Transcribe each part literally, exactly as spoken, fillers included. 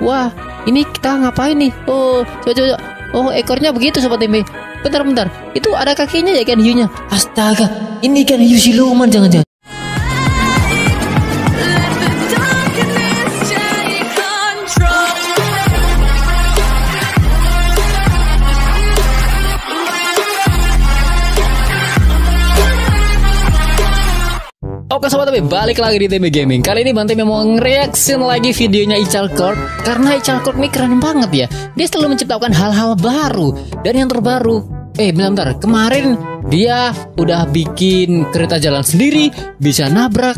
Wah, ini kita ngapain nih? Oh, coba-coba. Oh, ekornya begitu Sobat Tempe. Bentar-bentar, itu ada kakinya ya ikan hiunya. Astaga, ini ikan hiu siluman jangan-jangan. Oke Sobat Tempe, balik lagi di Tempe Gaming. Kali ini Bang Tempe mau ngereaksin lagi videonya Ichalkorg. Karena Ichalkorg ini keren banget ya. Dia selalu menciptakan hal-hal baru. Dan yang terbaru, Eh bentar, kemarin dia udah bikin kereta jalan sendiri, bisa nabrak,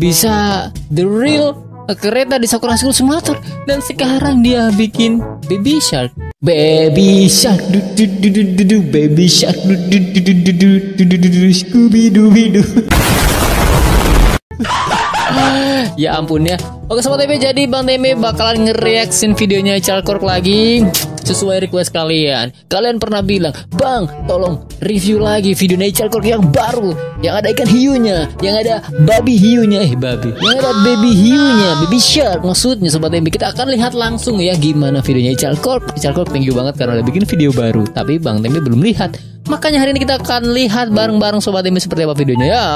bisa the real kereta di Sakura School Simulator. Dan sekarang dia bikin Baby Shark. Baby Shark, du du du du du du, Baby Shark, du du du du du du du du, Scooby-Doo-Doo. Ya ampun ya. Oke Sobat Tempe, jadi Bang Tempe bakalan ngereaksin videonya Ichalkorg lagi sesuai request kalian. Kalian pernah bilang, "Bang, tolong review lagi videonya Ichalkorg yang baru, yang ada ikan hiunya, yang ada babi hiunya." Eh, babi. Yang ada baby hiunya, Baby Shark maksudnya Sobat Tempe. Kita akan lihat langsung ya gimana videonya Ichalkorg. Ichalkorg thank you banget karena udah bikin video baru, tapi Bang Tempe belum lihat. Makanya hari ini kita akan lihat bareng-bareng Sobat Tempe seperti apa videonya ya.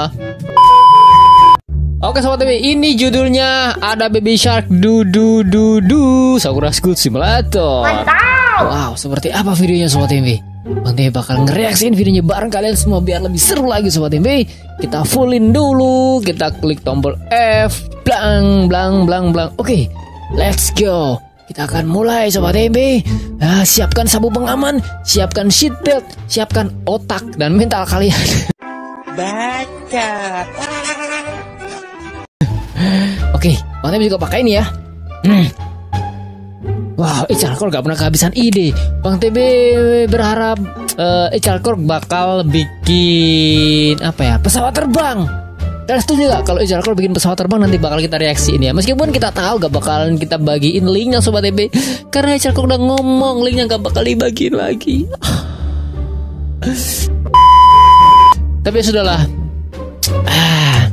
Oke Sobat Tempe, ini judulnya ada Baby Shark du du du du Sakura School Simulator. Mantap. Wow, seperti apa videonya Sobat Tempe? Bang Tempe bakal ngereaksiin videonya bareng kalian semua biar lebih seru lagi Sobat Tempe. Kita fullin dulu, kita klik tombol F, blang blang blang blang. Oke, let's go. Kita akan mulai Sobat Tempe. Nah, siapkan sabuk pengaman, siapkan seatbelt, siapkan otak dan mental kalian. Baca. Oke, Bang Tempe juga pakai ini ya. Hmm. Wow, Ichalkorg gak pernah kehabisan ide. Bang Tempe berharap uh, Ichalkorg bakal bikin apa ya? Pesawat terbang. Kalian setuju gak kalau Ichalkorg bikin pesawat terbang? Nanti bakal kita reaksi ini ya. Meskipun kita tahu gak bakalan kita bagiin linknya Sobat Tempe, karena Ichalkorg udah ngomong linknya gak bakal dibagiin lagi. Tapi sudahlah. Ah.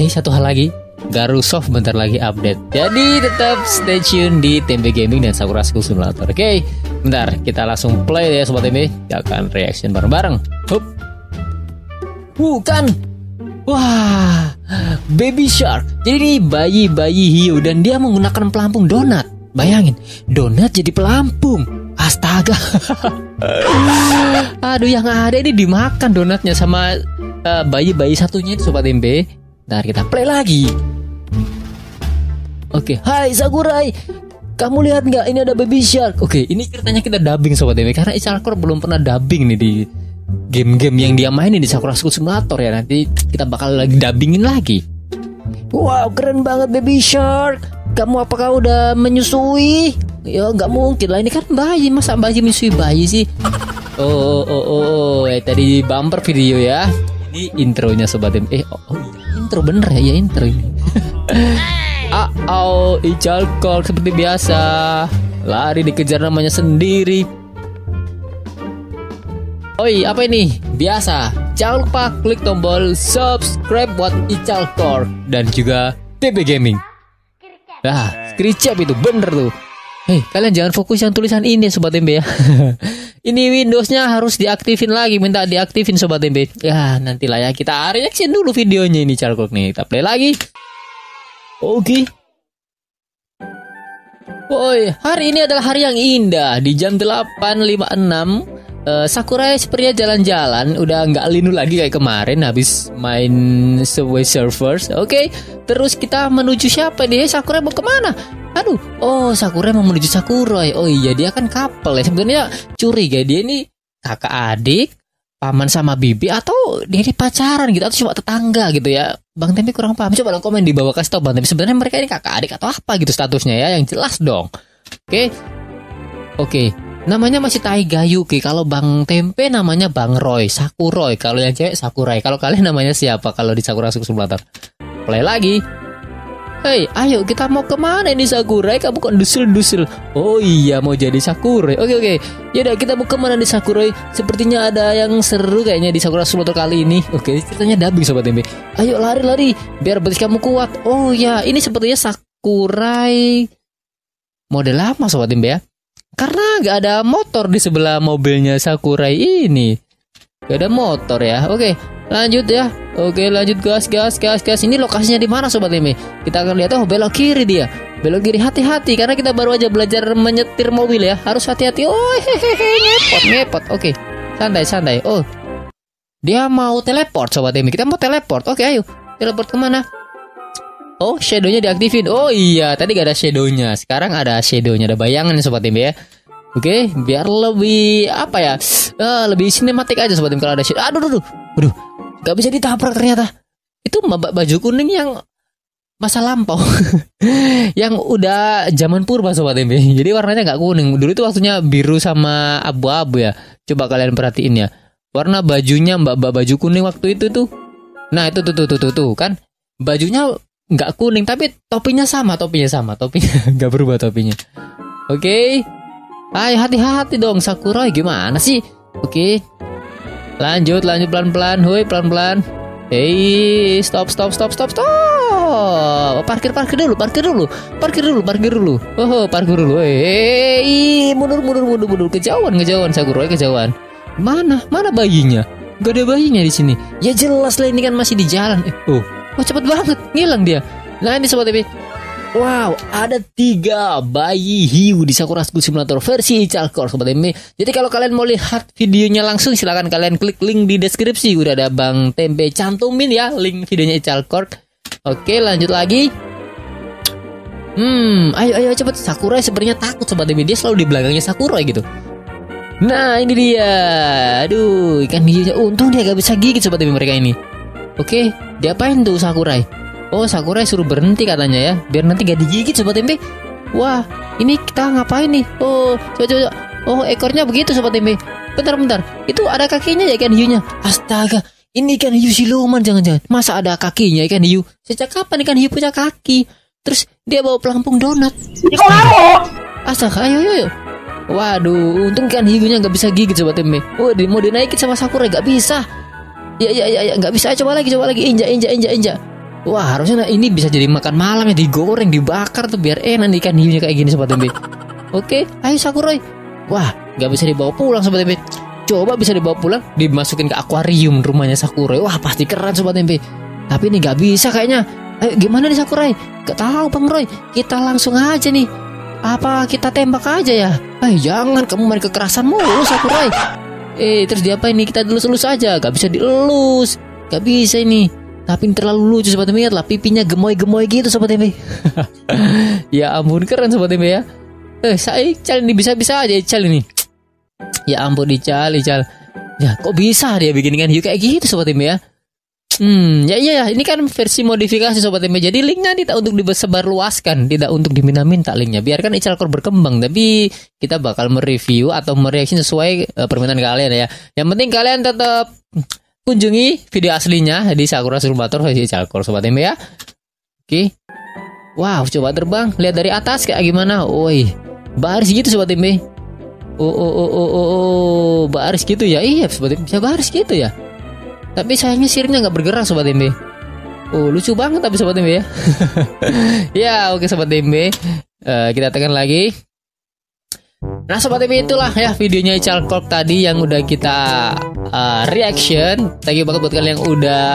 Ini satu hal lagi. Garutsoft bentar lagi update. Jadi tetap stay tune di Tempe Gaming dan Sakura School Simulator. Oke, okay, bentar kita langsung play ya Sobat Tempe. Kita akan reaction bareng-bareng. Hup. Bukan. Wah, Baby Shark. Jadi bayi-bayi hiu dan dia menggunakan pelampung donat. Bayangin, donat jadi pelampung. Astaga. Aduh, yang ada ini dimakan donatnya sama uh, bayi-bayi satunya itu Sobat Tempe. Bentar kita play lagi. Oke, okay. Hai Sakurai, kamu lihat nggak? Ini ada Baby Shark. Oke, okay, ini ceritanya kita dubbing Sobat Tempe karena Ichalkorg belum pernah dubbing nih di game-game yang dia mainin di Sakura School Simulator ya. Nanti kita bakal lagi dubbingin lagi. Wow, keren banget Baby Shark. Kamu apakah udah menyusui? Ya nggak mungkin lah, ini kan bayi, masa bayi menyusui bayi sih? Oh oh oh, oh. Eh, tadi bumper video ya. Ini intronya Sobat Tempe. Eh oh, oh, intro bener ya, ya intro ini. Ah, oh, Ichalkorg seperti biasa lari dikejar namanya sendiri. Oi, apa ini? Biasa. Jangan lupa klik tombol subscribe buat Ichalkorg dan juga Tempe Gaming. Nah, screenshot itu bener tuh. Hei, kalian jangan fokus yang tulisan ini Sobat Tempe ya. Ini Windows-nya harus diaktifin lagi, minta diaktifin Sobat Tempe. Ya, nantilah ya kita reaction dulu videonya ini Ichalkorg nih. Kita play lagi. Oke. Okay. Woi, hari ini adalah hari yang indah. Di jam delapan lima puluh enam, uh, Sakurai sepertinya jalan-jalan. Udah nggak linu lagi kayak kemarin habis main Subway Surfers. Oke, okay. Terus kita menuju siapa nih? Sakurai mau kemana? Aduh, oh Sakurai mau menuju Sakurai. Oh iya, dia kan couple ya. Sebenarnya curiga dia ini kakak adik, paman sama bibi, atau dia ini pacaran gitu, atau cuma tetangga gitu ya. Bang Tempe kurang paham, coba dong komen di bawah, kasih tau Bang Tempe sebenarnya mereka ini kakak adik atau apa gitu statusnya ya, yang jelas dong. Oke, okay. Oke, okay. Namanya masih Taigayuki. Kalau Bang Tempe namanya Bang Roy, Sakuroy. Kalau yang cewek Sakurai. Kalau kalian namanya siapa kalau di Sakura School Simulator? Play lagi. Hei, ayo kita mau kemana ini Sakurai? Kamu kok dusul-dusul? Oh iya, mau jadi Sakurai. Oke oke. Yaudah, kita mau kemana nih Sakurai? Sepertinya ada yang seru kayaknya di Sakura Simulator kali ini. Oke, ceritanya dubbing Sobat Tempe. Ayo lari-lari biar betis kamu kuat. Oh ya, ini sepertinya Sakurai model lama Sobat Tempe ya. Karena gak ada motor di sebelah mobilnya Sakurai ini. Gak ada motor ya. Oke lanjut ya. Oke lanjut gas gas gas gas. Ini lokasinya di mana Sobat Tempe? Kita akan lihat. Oh belok kiri dia. Belok kiri, hati-hati karena kita baru aja belajar menyetir mobil ya. Harus hati-hati. Oh hehehe ngepot ngepot. Oke santai santai. Oh dia mau teleport Sobat Tempe. Kita mau teleport. Oke ayo. Teleport kemana? Oh shadownya diaktifin. Oh iya tadi gak ada shadownya. Sekarang ada shadownya. Ada bayangan nih Sobat Tempe ya. Oke biar lebih apa ya, uh, lebih sinematik aja Sobat Tempe kalau ada shadow. Aduh aduh aduh gak bisa ditabrak ternyata. Itu baju kuning yang masa lampau. Yang udah zaman purba Sobat Tempe. Jadi warnanya gak kuning. Dulu itu waktunya biru sama abu-abu ya. Coba kalian perhatiin ya. Warna bajunya mbak-mbak baju kuning waktu itu tuh. Nah itu tuh tuh tuh tuh, tuh kan. Bajunya nggak kuning tapi topinya sama, topinya sama, topinya nggak berubah topinya. Oke, okay. Ayo hati-hati dong Sakura gimana sih? Oke, okay. Lanjut lanjut pelan-pelan, hoi pelan-pelan. Hei stop stop stop stop stop. Parkir parkir dulu, parkir dulu, parkir dulu, parkir dulu. Oh parkir dulu. Hei mundur mundur mundur mundur kejauhan kejauhan Sakura kejauhan. Mana mana bayinya? Gak ada bayinya di sini. Ya jelas lah ini kan masih di jalan. Eh, oh. Wah cepet banget ngilang dia. Nah ini Sobat Tempe. Wow ada tiga bayi hiu di Sakura School Simulator versi Ichalkorg Sobat Tempe. Jadi kalau kalian mau lihat videonya langsung silahkan kalian klik link di deskripsi. Udah ada Bang Tempe cantumin ya link videonya Ichalkorg. Oke lanjut lagi. Hmm ayo ayo cepet. Sakura sebenarnya takut Sobat Tempe. Dia selalu di belakangnya Sakura gitu. Nah ini dia. Aduh ikan hiu. Untung dia gak bisa gigit Sobat Tempe mereka ini. Oke, diapain tuh Sakurai? Oh, Sakurai suruh berhenti katanya ya, biar nanti gak digigit Sobat Tempe. Wah, ini kita ngapain nih? Oh, coba coba. Oh, ekornya begitu Sobat Tempe. Bentar bentar, itu ada kakinya ya ikan hiunya. Astaga, ini ikan hiu siluman jangan-jangan. Masa ada kakinya ikan hiu? Sejak kapan ikan hiu punya kaki? Terus dia bawa pelampung donat. Astaga, ayo ayo ayo. Waduh, untung ikan hiunya gak bisa gigit Sobat Tempe. Oh, mau dinaikin sama Sakurai gak bisa. Ya ya ya ya nggak bisa, coba lagi coba lagi injak injak injak injak. Wah harusnya ini bisa jadi makan malam ya, digoreng dibakar tuh biar enak nih ikan hiunya kayak gini Sobat Tempe. Oke ayo Sakurai. Wah nggak bisa dibawa pulang Sobat Tempe. Coba bisa dibawa pulang dimasukin ke akuarium rumahnya Sakurai. Wah pasti keren Sobat Tempe. Tapi ini nggak bisa kayaknya. Ayo gimana nih Sakurai? Gak tahu Bang Roy. Kita langsung aja nih. Apa kita tembak aja ya? Eh jangan kamu main kekerasan mulu Sakurai. Eh terus diapain nih, kita elus-elus aja. Gak bisa dielus. Gak bisa ini. Tapi ini terlalu lucu Sobat Tempe. Lihatlah pipinya gemoy-gemoy gitu Sobat Tempe. Ya ampun keren Sobat Tempe ya. Eh saya Ical ini bisa-bisa aja Ical ini. Ya ampun Ical Ical. Ya kok bisa dia bikin ikan hiu kayak gitu Sobat Tempe ya. Hmm ya iya ya. Ini kan versi modifikasi Sobat Tempe. Jadi linknya tidak untuk disebarluaskan, tidak untuk diminta-minta linknya. Biarkan Ichalkorg berkembang. Tapi kita bakal mereview atau mereaksi sesuai uh, permintaan kalian ya. Yang penting kalian tetap kunjungi video aslinya di Sakura Simulator versi Ichalkorg Sobat Tempe ya. Oke. Wow coba terbang. Lihat dari atas kayak gimana. Woi baris gitu Sobat Tempe. Oh oh oh oh oh, oh. Baris gitu ya. Iya Sobat Tempe bisa baris gitu ya. Tapi sayangnya siripnya nggak bergerak Sobat Tempe. Oh lucu banget tapi Sobat Tempe ya. Ya oke Sobat Tempe, uh, kita tekan lagi. Nah Sobat Tempe itulah ya videonya Ichalkorg tadi yang udah kita uh, reaction. Thank you banget buat kalian yang udah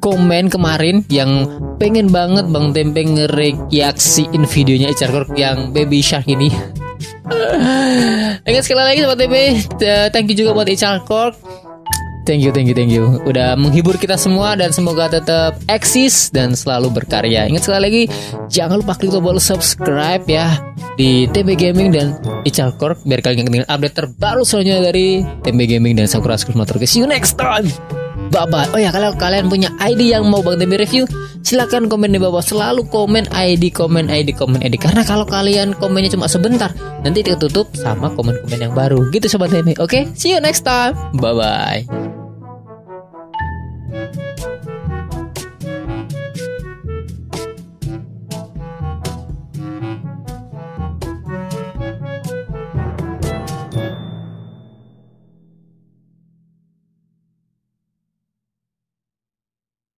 komen kemarin, yang pengen banget Bang Tempe ngereaksiin videonya Ichalkorg yang Baby Shark ini. Ingat sekali lagi Sobat Tempe, uh, thank you juga buat Ichalkorg. Thank you, thank you, thank you. Udah menghibur kita semua dan semoga tetap eksis dan selalu berkarya. Ingat sekali lagi, jangan lupa klik tombol subscribe ya di Tempe Gaming dan Ichalkorg biar kalian gak ketinggalan update terbaru selanjutnya dari Tempe Gaming dan Sakura School Simulator. See you next time. Bye bye. Oh ya, kalau kalian punya I D yang mau Bang Tempe review, silahkan komen di bawah. Selalu komen I D, komen I D, komen I D. Karena kalau kalian komennya cuma sebentar, nanti ditutup sama komen-komen yang baru. Gitu Sobat Tempe. Oke, see you next time. Bye bye.